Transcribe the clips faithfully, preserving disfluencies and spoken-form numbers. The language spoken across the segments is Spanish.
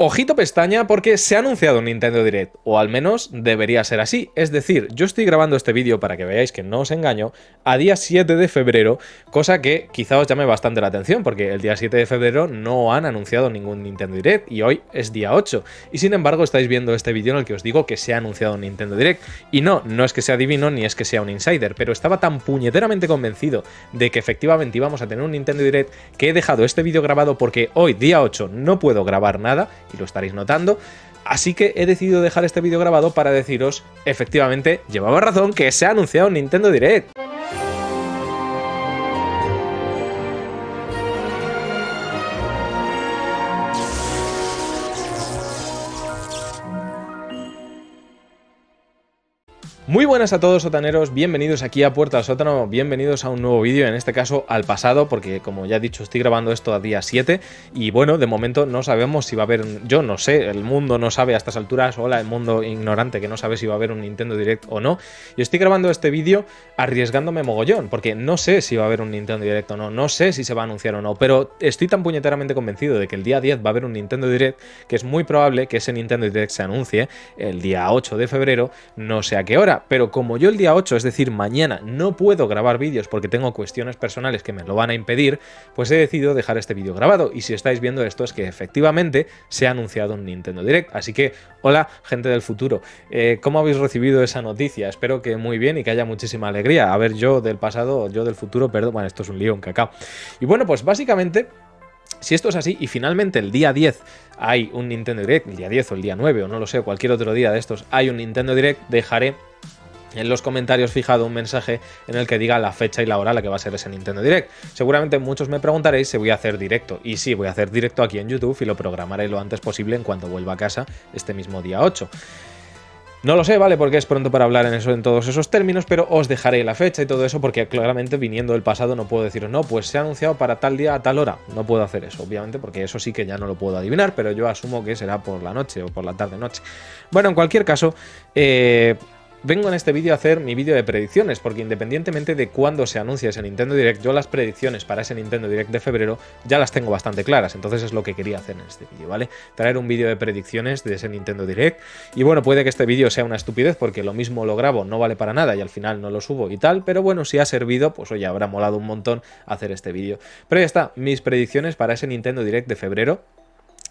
Ojito pestaña, porque se ha anunciado un Nintendo Direct, o al menos debería ser así. Es decir, yo estoy grabando este vídeo para que veáis que no os engaño, a día siete de febrero, cosa que quizá os llame bastante la atención, porque el día siete de febrero no han anunciado ningún Nintendo Direct, y hoy es día ocho. Y sin embargo estáis viendo este vídeo en el que os digo que se ha anunciado un Nintendo Direct. Y no, no es que sea divino ni es que sea un insider, pero estaba tan puñeteramente convencido de que efectivamente íbamos a tener un Nintendo Direct que he dejado este vídeo grabado, porque hoy, día ocho, no puedo grabar nada, y lo estaréis notando, así que he decidido dejar este vídeo grabado para deciros, efectivamente, llevaba razón, que se ha anunciado un Nintendo Direct. Muy buenas a todos, sotaneros, bienvenidos aquí a Puerta al Sótano, bienvenidos a un nuevo vídeo, en este caso al pasado, porque como ya he dicho estoy grabando esto a día siete y bueno, de momento no sabemos si va a haber, yo no sé, el mundo no sabe a estas alturas, hola, el mundo ignorante que no sabe si va a haber un Nintendo Direct o no, y estoy grabando este vídeo arriesgándome mogollón, porque no sé si va a haber un Nintendo Direct o no, no sé si se va a anunciar o no, pero estoy tan puñeteramente convencido de que el día diez va a haber un Nintendo Direct, que es muy probable que ese Nintendo Direct se anuncie el día ocho de febrero, no sé a qué hora. Pero como yo el día ocho, es decir, mañana, no puedo grabar vídeos porque tengo cuestiones personales que me lo van a impedir, pues he decidido dejar este vídeo grabado. Y si estáis viendo esto es que efectivamente se ha anunciado un Nintendo Direct. Así que, hola, gente del futuro. Eh, ¿Cómo habéis recibido esa noticia? Espero que muy bien y que haya muchísima alegría. A ver, yo del pasado, yo del futuro, perdón, bueno, esto es un lío, un cacao. Y bueno, pues básicamente, si esto es así y finalmente el día diez hay un Nintendo Direct, el día diez o el día nueve o no lo sé, cualquier otro día de estos hay un Nintendo Direct, dejaré en los comentarios fijado un mensaje en el que diga la fecha y la hora a la que va a ser ese Nintendo Direct. Seguramente muchos me preguntaréis si voy a hacer directo. Y sí, voy a hacer directo aquí en YouTube y lo programaré lo antes posible en cuanto vuelva a casa este mismo día ocho. No lo sé, ¿vale? Porque es pronto para hablar en eso, en todos esos términos, pero os dejaré la fecha y todo eso porque claramente viniendo del pasado no puedo deciros no, pues se ha anunciado para tal día a tal hora. No puedo hacer eso, obviamente, porque eso sí que ya no lo puedo adivinar, pero yo asumo que será por la noche o por la tarde-noche. Bueno, en cualquier caso, eh... vengo en este vídeo a hacer mi vídeo de predicciones, porque independientemente de cuándo se anuncie ese Nintendo Direct, yo las predicciones para ese Nintendo Direct de febrero ya las tengo bastante claras, entonces es lo que quería hacer en este vídeo, ¿vale? Traer un vídeo de predicciones de ese Nintendo Direct, y bueno, puede que este vídeo sea una estupidez, porque lo mismo lo grabo, no vale para nada, y al final no lo subo y tal, pero bueno, si ha servido, pues oye, habrá molado un montón hacer este vídeo. Pero ya está, mis predicciones para ese Nintendo Direct de febrero,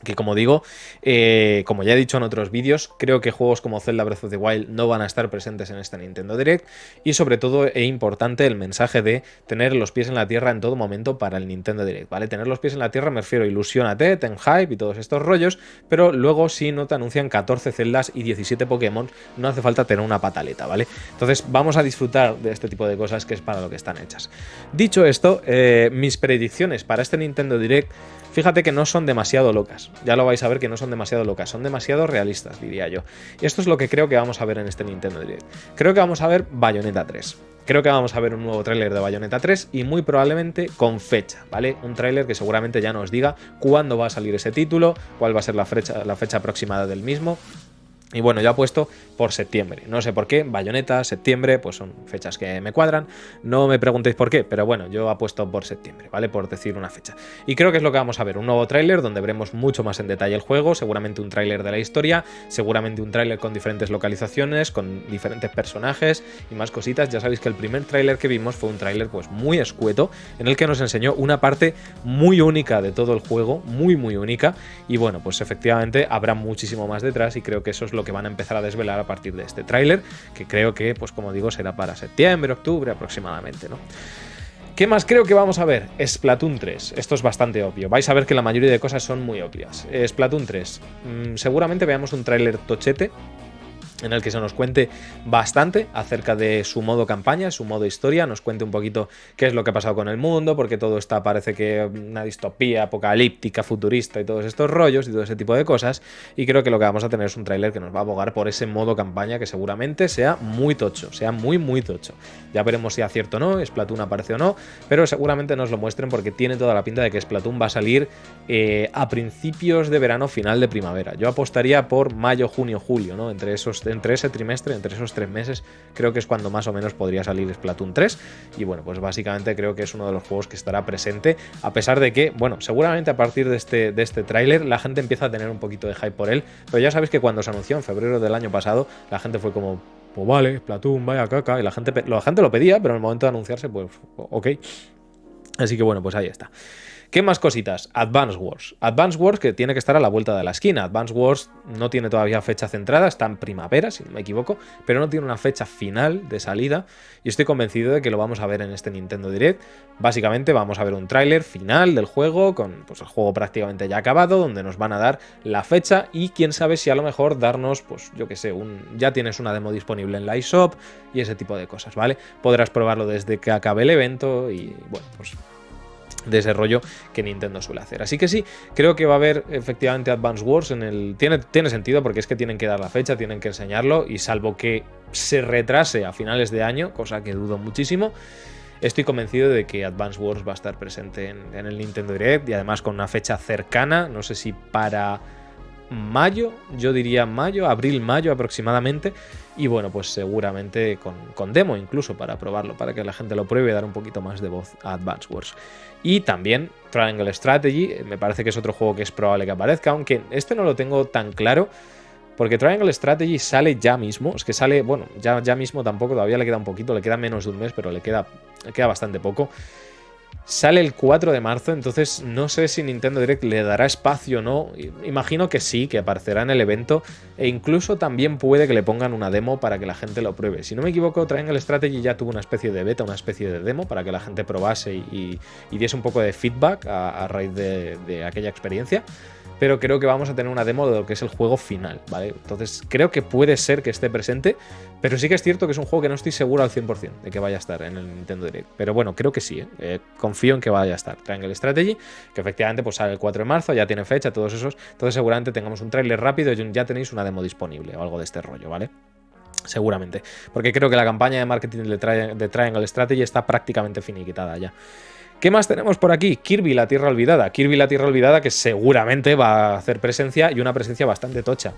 que como digo, eh, como ya he dicho en otros vídeos, creo que juegos como Zelda Breath of the Wild no van a estar presentes en este Nintendo Direct, y sobre todo es importante el mensaje de tener los pies en la tierra en todo momento para el Nintendo Direct, ¿vale? Tener los pies en la tierra me refiero, ilusiónate, ten hype y todos estos rollos, pero luego si no te anuncian catorce Zeldas y diecisiete Pokémon, no hace falta tener una pataleta, ¿vale? Entonces vamos a disfrutar de este tipo de cosas que es para lo que están hechas. Dicho esto, eh, mis predicciones para este Nintendo Direct, fíjate que no son demasiado locas, ya lo vais a ver que no son demasiado locas, son demasiado realistas, diría yo. Y esto es lo que creo que vamos a ver en este Nintendo Direct. Creo que vamos a ver Bayonetta tres. Creo que vamos a ver un nuevo tráiler de Bayonetta tres y muy probablemente con fecha, ¿vale? Un tráiler que seguramente ya nos diga cuándo va a salir ese título, cuál va a ser la fecha, la fecha aproximada del mismo. Y bueno, yo apuesto por septiembre, no sé por qué, Bayonetta, septiembre, pues son fechas que me cuadran, no me preguntéis por qué, pero bueno, yo apuesto por septiembre, ¿vale? Por decir una fecha. Y creo que es lo que vamos a ver, un nuevo tráiler donde veremos mucho más en detalle el juego, seguramente un tráiler de la historia, seguramente un tráiler con diferentes localizaciones, con diferentes personajes y más cositas. Ya sabéis que el primer tráiler que vimos fue un tráiler pues muy escueto, en el que nos enseñó una parte muy única de todo el juego, muy muy única, y bueno, pues efectivamente habrá muchísimo más detrás y creo que eso es lo que van a empezar a desvelar a partir de este tráiler, que creo que, pues como digo, será para septiembre, octubre aproximadamente, ¿no? ¿Qué más creo que vamos a ver? Splatoon tres. Esto es bastante obvio. Vais a ver que la mayoría de cosas son muy obvias. Splatoon tres. Mmm, seguramente veamos un tráiler tochete, en el que se nos cuente bastante acerca de su modo campaña, su modo historia, nos cuente un poquito qué es lo que ha pasado con el mundo, porque todo está, parece que una distopía apocalíptica, futurista y todos estos rollos y todo ese tipo de cosas, y creo que lo que vamos a tener es un tráiler que nos va a abogar por ese modo campaña que seguramente sea muy tocho, sea muy muy tocho. Ya veremos si acierto o no, Splatoon aparece o no, pero seguramente nos lo muestren porque tiene toda la pinta de que Splatoon va a salir eh, a principios de verano, final de primavera. Yo apostaría por mayo, junio, julio, ¿no? Entre esos entre ese trimestre, entre esos tres meses, creo que es cuando más o menos podría salir Splatoon tres. Y bueno, pues básicamente creo que es uno de los juegos que estará presente, a pesar de que, bueno, seguramente a partir de este, de este tráiler la gente empieza a tener un poquito de hype por él, pero ya sabéis que cuando se anunció en febrero del año pasado, la gente fue como... pues vale, Splatoon, vaya caca, y la gente, la gente lo pedía, pero en el momento de anunciarse, pues ok. Así que bueno, pues ahí está. ¿Qué más cositas? Advance Wars. Advance Wars que tiene que estar a la vuelta de la esquina. Advance Wars no tiene todavía fecha centrada, está en primavera, si no me equivoco, pero no tiene una fecha final de salida y estoy convencido de que lo vamos a ver en este Nintendo Direct. Básicamente vamos a ver un tráiler final del juego con pues, el juego prácticamente ya acabado, donde nos van a dar la fecha y quién sabe si a lo mejor darnos, pues yo que sé, un ya tienes una demo disponible en la eShop y ese tipo de cosas, ¿vale? Podrás probarlo desde que acabe el evento y bueno, pues... de ese rollo que Nintendo suele hacer. Así que sí, creo que va a haber efectivamente Advance Wars en el... Tiene, tiene sentido porque es que tienen que dar la fecha, tienen que enseñarlo y salvo que se retrase a finales de año, cosa que dudo muchísimo, estoy convencido de que Advance Wars va a estar presente en, en el Nintendo Direct y además con una fecha cercana, no sé si para... mayo, yo diría mayo, abril, mayo aproximadamente, y bueno, pues seguramente con, con demo incluso para probarlo, para que la gente lo pruebe y dar un poquito más de voz a Advance Wars. Y también Triangle Strategy, me parece que es otro juego que es probable que aparezca, aunque este no lo tengo tan claro, porque Triangle Strategy sale ya mismo, es que sale, bueno, ya, ya mismo tampoco, todavía le queda un poquito, le queda menos de un mes, pero le queda, le queda bastante poco. Sale el cuatro de marzo, entonces no sé si Nintendo Direct le dará espacio o no. Imagino que sí, que aparecerá en el evento e incluso también puede que le pongan una demo para que la gente lo pruebe. Si no me equivoco, Triangle Strategy ya tuvo una especie de beta, una especie de demo para que la gente probase y, y, y diese un poco de feedback a, a raíz de, de aquella experiencia. Pero creo que vamos a tener una demo de lo que es el juego final, ¿vale? Entonces creo que puede ser que esté presente, pero sí que es cierto que es un juego que no estoy seguro al cien por cien de que vaya a estar en el Nintendo Direct. Pero bueno, creo que sí, ¿eh? Eh, confío en que vaya a estar. Triangle Strategy, que efectivamente pues sale el cuatro de marzo, ya tiene fecha, todos esos. Entonces seguramente tengamos un tráiler rápido y ya tenéis una demo disponible o algo de este rollo, ¿vale? Seguramente, porque creo que la campaña de marketing de, tri de Triangle Strategy está prácticamente finiquitada ya. ¿Qué más tenemos por aquí? Kirby la Tierra Olvidada. Kirby la Tierra Olvidada que seguramente va a hacer presencia y una presencia bastante tocha.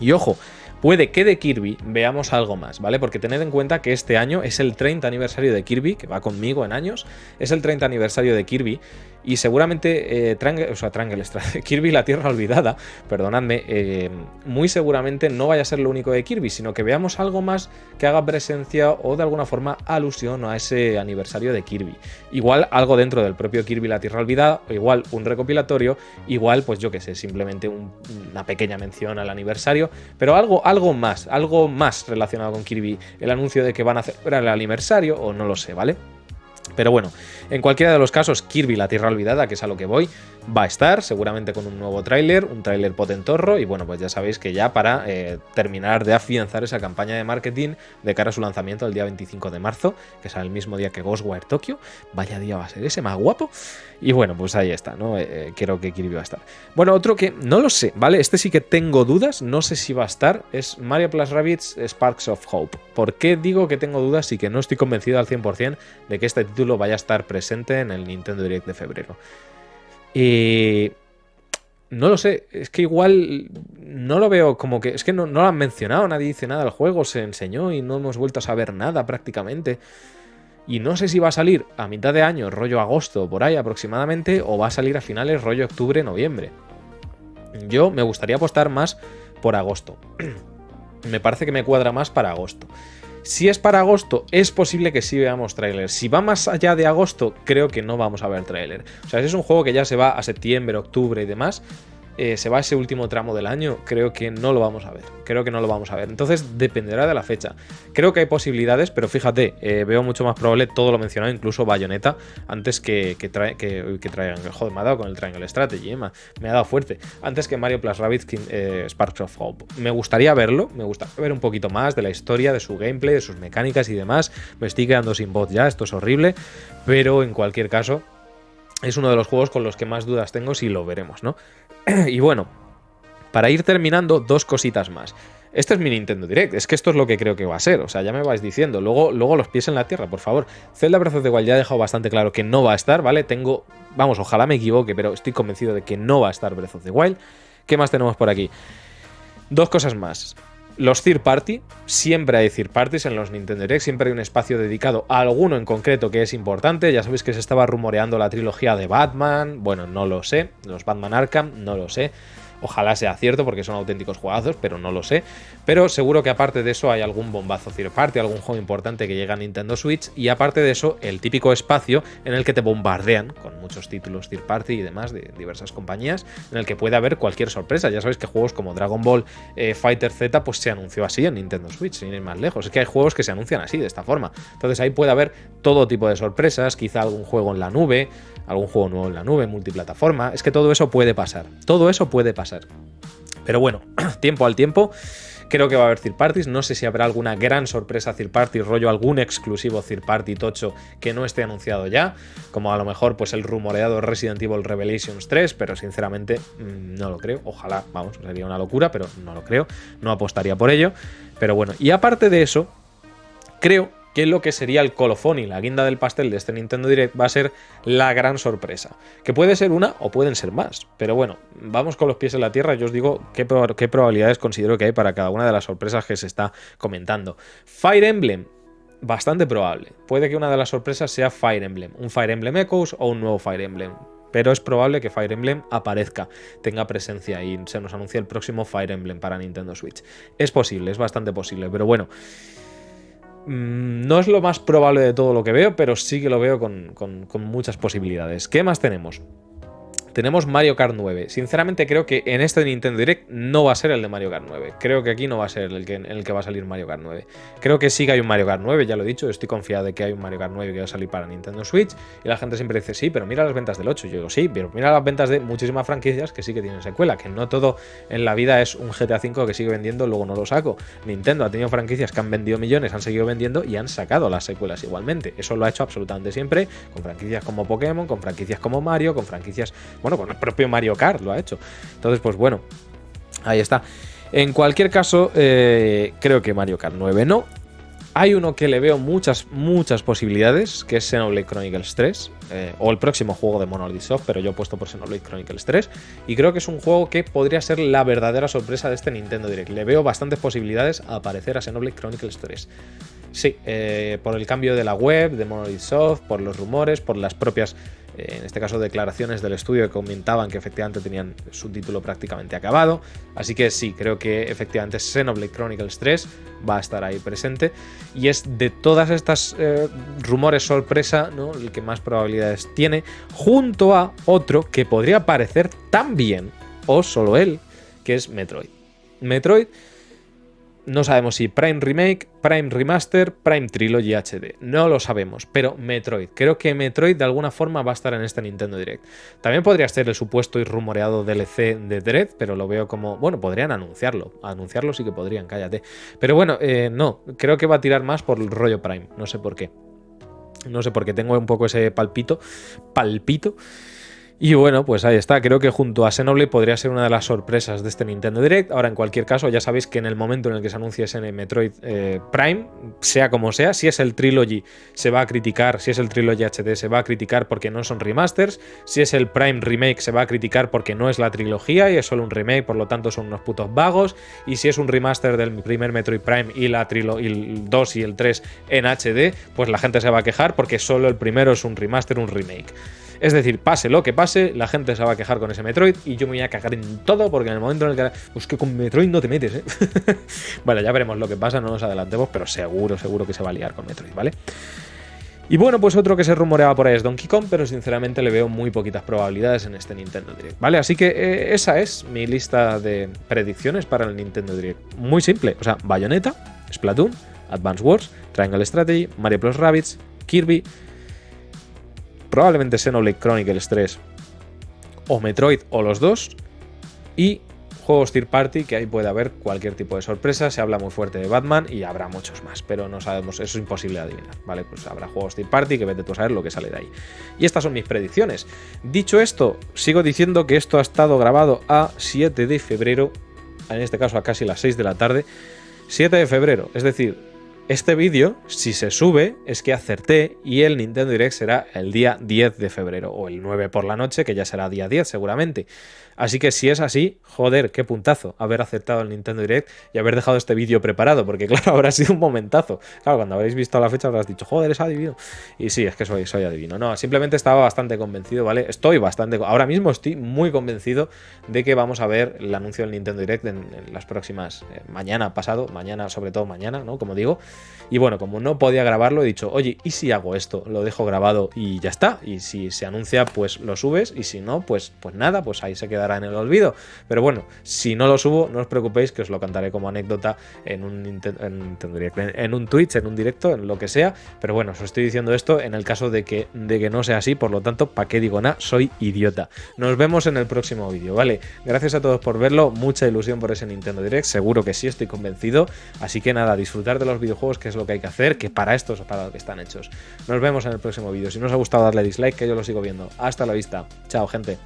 Y ojo, puede que de Kirby veamos algo más, ¿vale? Porque tened en cuenta que este año es el treinta aniversario de Kirby, que va conmigo en años, es el treinta aniversario de Kirby y seguramente eh, Triangle, o sea, Triangle Strategy, Kirby la Tierra Olvidada, perdonadme, eh, muy seguramente no vaya a ser lo único de Kirby, sino que veamos algo más que haga presencia o de alguna forma alusión a ese aniversario de Kirby. Igual algo dentro del propio Kirby la Tierra Olvidada, o igual un recopilatorio, igual pues yo qué sé, simplemente un, una pequeña mención al aniversario, pero algo... Algo más, algo más relacionado con Kirby, el anuncio de que van a celebrar el aniversario o no lo sé, ¿vale? Pero bueno, en cualquiera de los casos, Kirby la Tierra Olvidada, que es a lo que voy, va a estar seguramente con un nuevo tráiler, un tráiler potentorro y bueno, pues ya sabéis que ya para eh, terminar de afianzar esa campaña de marketing de cara a su lanzamiento el día veinticinco de marzo, que es el mismo día que Ghostwire Tokyo, vaya día va a ser ese, más guapo, y bueno, pues ahí está, ¿no? Eh, creo que Kirby va a estar. Bueno, otro que no lo sé, ¿vale? Este sí que tengo dudas, no sé si va a estar, es Mario Plus Rabbids Sparks of Hope. ¿Por qué digo que tengo dudas y que no estoy convencido al cien por cien de que este título vaya a estar presente en el Nintendo Direct de febrero? Eh, no lo sé, es que igual no lo veo como que... Es que no, no lo han mencionado, nadie dice nada al juego, se enseñó y no hemos vuelto a saber nada prácticamente. Y no sé si va a salir a mitad de año, rollo agosto, por ahí aproximadamente, o va a salir a finales, rollo octubre, noviembre. Yo me gustaría apostar más por agosto. Me parece que me cuadra más para agosto. Si es para agosto, es posible que sí veamos tráiler. Si va más allá de agosto, creo que no vamos a ver tráiler. O sea, si es un juego que ya se va a septiembre, octubre y demás, eh, se va a ese último tramo del año, creo que no lo vamos a ver. Creo que no lo vamos a ver. Entonces, dependerá de la fecha. Creo que hay posibilidades, pero fíjate, eh, veo mucho más probable todo lo mencionado, incluso Bayonetta, antes que, que, trae, que, que traigan... Joder, me ha dado con el Triangle Strategy, eh, me ha dado fuerte. Antes que Mario Plus Rabbids eh, Sparks of Hope. Me gustaría verlo, me gustaría ver un poquito más de la historia, de su gameplay, de sus mecánicas y demás. Me estoy quedando sin voz ya, esto es horrible, pero en cualquier caso, es uno de los juegos con los que más dudas tengo si lo veremos, ¿no? Y bueno, para ir terminando, dos cositas más. Este es mi Nintendo Direct, es que esto es lo que creo que va a ser, o sea, ya me vais diciendo, luego, luego los pies en la tierra, por favor. Zelda Breath of the Wild ya he dejado bastante claro que no va a estar, ¿vale? Tengo, vamos, ojalá me equivoque, pero estoy convencido de que no va a estar Breath of the Wild. ¿Qué más tenemos por aquí? Dos cosas más. Los third party, siempre hay third parties en los Nintendo Direct, siempre hay un espacio dedicado a alguno en concreto que es importante. Ya sabéis que se estaba rumoreando la trilogía de Batman, bueno, no lo sé, los Batman Arkham, no lo sé. Ojalá sea cierto porque son auténticos juegazos, pero no lo sé. Pero seguro que aparte de eso hay algún bombazo third party, algún juego importante que llega a Nintendo Switch. Y aparte de eso, el típico espacio en el que te bombardean con muchos títulos third party y demás de diversas compañías, en el que puede haber cualquier sorpresa. Ya sabéis que juegos como Dragon Ball eh, FighterZ pues se anunció así en Nintendo Switch, sin ir más lejos. Es que hay juegos que se anuncian así, de esta forma. Entonces ahí puede haber todo tipo de sorpresas, quizá algún juego en la nube, algún juego nuevo en la nube, multiplataforma. Es que todo eso puede pasar, todo eso puede pasar. Pero bueno, tiempo al tiempo, creo que va a haber third parties. No sé si habrá alguna gran sorpresa third party, rollo algún exclusivo third party tocho que no esté anunciado ya, como a lo mejor pues el rumoreado Resident Evil Revelations tres, pero sinceramente no lo creo. Ojalá, vamos, sería una locura, pero no lo creo, no apostaría por ello. Pero bueno, y aparte de eso, creo que lo que sería el colofón y la guinda del pastel de este Nintendo Direct va a ser la gran sorpresa, que puede ser una o pueden ser más, pero bueno, vamos con los pies en la tierra. Yo os digo qué, prob- qué probabilidades considero que hay para cada una de las sorpresas que se está comentando. Fire Emblem, bastante probable, puede que una de las sorpresas sea Fire Emblem, un Fire Emblem Echoes o un nuevo Fire Emblem. Pero es probable que Fire Emblem aparezca, tenga presencia y se nos anuncie el próximo Fire Emblem para Nintendo Switch. Es posible, es bastante posible, pero bueno, no es lo más probable de todo lo que veo, pero sí que lo veo con, con, con muchas posibilidades. ¿Qué más tenemos? Tenemos Mario Kart nueve. Sinceramente creo que en este Nintendo Direct no va a ser el de Mario Kart nueve. Creo que aquí no va a ser el que, en el que va a salir Mario Kart nueve. Creo que sí que hay un Mario Kart nueve, ya lo he dicho. Estoy confiado de que hay un Mario Kart nueve que va a salir para Nintendo Switch. Y la gente siempre dice, sí, pero mira las ventas del ocho. Yo digo, sí, pero mira las ventas de muchísimas franquicias que sí que tienen secuela. Que no todo en la vida es un G T A cinco que sigue vendiendo, luego no lo saco. Nintendo ha tenido franquicias que han vendido millones, han seguido vendiendo y han sacado las secuelas igualmente. Eso lo ha hecho absolutamente siempre, con franquicias como Pokémon, con franquicias como Mario, con franquicias... Bueno, con el propio Mario Kart lo ha hecho. Entonces, pues bueno, ahí está. En cualquier caso, eh, creo que Mario Kart nueve no. Hay uno que le veo muchas, muchas posibilidades, que es Xenoblade Chronicles tres, eh, o el próximo juego de Monolith Soft, pero yo he puesto por Xenoblade Chronicles tres. Y creo que es un juego que podría ser la verdadera sorpresa de este Nintendo Direct. Le veo bastantes posibilidades a aparecer a Xenoblade Chronicles tres. Sí, eh, por el cambio de la web, de Monolith Soft, por los rumores, por las propias... en este caso declaraciones del estudio que comentaban que efectivamente tenían su título prácticamente acabado, así que sí, creo que efectivamente Xenoblade Chronicles tres va a estar ahí presente y es de todas estas eh, rumores sorpresa, ¿no?, el que más probabilidades tiene, junto a otro que podría parecer tan bien o solo él, que es Metroid. Metroid no sabemos si Prime Remake, Prime Remaster, Prime Trilogy H D. No lo sabemos, pero Metroid. Creo que Metroid de alguna forma va a estar en este Nintendo Direct. También podría ser el supuesto y rumoreado D L C de Dread, pero lo veo como... Bueno, podrían anunciarlo. Anunciarlo sí que podrían, cállate. Pero bueno, eh, no. Creo que va a tirar más por el rollo Prime. No sé por qué. No sé por qué tengo un poco ese palpito. Palpito. Y bueno, pues ahí está, creo que junto a Xenoblade podría ser una de las sorpresas de este Nintendo Direct. Ahora, en cualquier caso, ya sabéis que en el momento en el que se anuncie ese Metroid eh, Prime, sea como sea, si es el Trilogy se va a criticar, si es el Trilogy H D se va a criticar porque no son remasters, si es el Prime Remake se va a criticar porque no es la trilogía y es solo un remake, por lo tanto son unos putos vagos, y si es un remaster del primer Metroid Prime y la trilo y el dos y el tres en H D, pues la gente se va a quejar porque solo el primero es un remaster, un remake. Es decir, pase lo que pase, la gente se va a quejar con ese Metroid y yo me voy a cagar en todo porque en el momento en el que... Pues que con Metroid no te metes, ¿eh? Bueno, ya veremos lo que pasa, no nos adelantemos, pero seguro, seguro que se va a liar con Metroid, ¿vale? Y bueno, pues otro que se rumoreaba por ahí es Donkey Kong, pero sinceramente le veo muy poquitas probabilidades en este Nintendo Direct, ¿vale? Así que eh, esa es mi lista de predicciones para el Nintendo Direct. Muy simple, o sea, Bayonetta, Splatoon, Advance Wars, Triangle Strategy, Mario Plus Rabbids, Kirby... probablemente Xenoblade Chronicles tres o Metroid o los dos, y juegos third party, que ahí puede haber cualquier tipo de sorpresa. Se habla muy fuerte de Batman y habrá muchos más, pero no sabemos, eso es imposible de adivinar, ¿vale? Pues habrá juegos third party que vete tú a saber lo que sale de ahí. Y estas son mis predicciones. Dicho esto, sigo diciendo que esto ha estado grabado a siete de febrero, en este caso a casi las seis de la tarde, siete de febrero, es decir, Este vídeo, si se sube, es que acerté y el Nintendo Direct será el día diez de febrero o el nueve por la noche, que ya será día diez seguramente. Así que si es así, joder, qué puntazo haber acertado el Nintendo Direct y haber dejado este vídeo preparado, porque claro, habrá sido un momentazo. Claro, cuando habréis visto la fecha habrás dicho, joder, es adivino. Y sí, es que soy, soy adivino. No, simplemente estaba bastante convencido, ¿vale? Estoy bastante... Ahora mismo estoy muy convencido de que vamos a ver el anuncio del Nintendo Direct en, en las próximas... Eh, mañana pasado, mañana, sobre todo mañana, ¿no? Como digo... Y bueno, como no podía grabarlo, he dicho, oye, ¿y si hago esto? Lo dejo grabado y ya está. Y si se anuncia, pues lo subes. Y si no, pues, pues nada, pues ahí se quedará en el olvido. Pero bueno, si no lo subo, no os preocupéis, que os lo cantaré como anécdota en un, en, en un Twitch, en un directo, en lo que sea. Pero bueno, os estoy diciendo esto en el caso de que, de que no sea así. Por lo tanto, ¿para qué digo nada? Soy idiota. Nos vemos en el próximo vídeo, ¿vale? Gracias a todos por verlo. Mucha ilusión por ese Nintendo Direct. Seguro que sí, estoy convencido. Así que nada, disfrutar de los videojuegos, que es lo que hay que hacer, que para estos o para lo que están hechos. Nos vemos en el próximo vídeo. Si no os ha gustado, darle dislike, que yo lo sigo viendo. Hasta la vista. Chao, gente.